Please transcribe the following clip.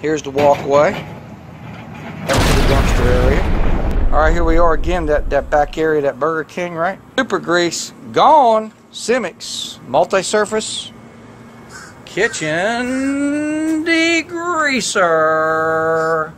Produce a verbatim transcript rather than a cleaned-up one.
Here's the walkway. That was the dumpster area. All right, here we are again, that, that back area, that Burger King, right? Super grease, gone. Simix, multi-surface, kitchen degreaser.